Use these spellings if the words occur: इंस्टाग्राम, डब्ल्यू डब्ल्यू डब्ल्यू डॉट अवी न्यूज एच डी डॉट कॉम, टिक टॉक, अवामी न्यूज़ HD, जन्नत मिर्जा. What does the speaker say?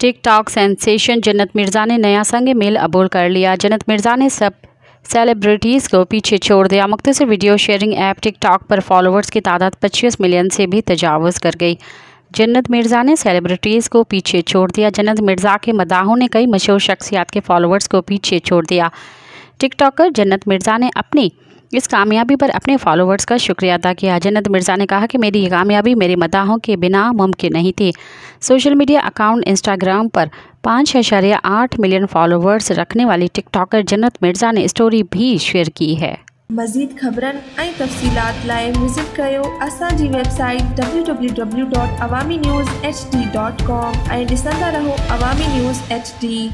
टिक टॉक sensation जन्नत मिर्जा ने नया संग मेल अबोल कर लिया। जन्नत मिर्जा ने सब सेलिब्रिटीज़ को पीछे छोड़ दिया। मुख्तसर video sharing app टिक टॉक पर फॉलोअर्स की तादाद 25 मिलियन से भी तजावुज़ कर गई। जन्नत मिर्जा ने सेलिब्रिटीज़ को पीछे छोड़ दिया। जन्नत मिर्जा के मदाहों ने कई मशहूर शख्सियात के फॉलोअर्स को पीछे छोड़ दिया। टिकटॉकर जन्नत मिर्जा ने अपनी इस कामयाबी पर अपने फॉलोअर्स का शुक्रिया अदा किया। जन्नत मिर्जा ने कहा कि मेरी ये कामयाबी मेरे मदाहों के बिना मुमकिन नहीं थी। सोशल मीडिया अकाउंट इंस्टाग्राम पर 5.8 मिलियन फॉलोअर्स रखने वाली टिकटॉकर जन्नत मिर्जा ने स्टोरी भी शेयर की है। मजीद खबरन ऐं तफसीलात लाए विजिट कयो असांजी वेबसाइट www.awaminewshd.com ऐं ॾिसंदा रहो अवामी न्यूज़ HD।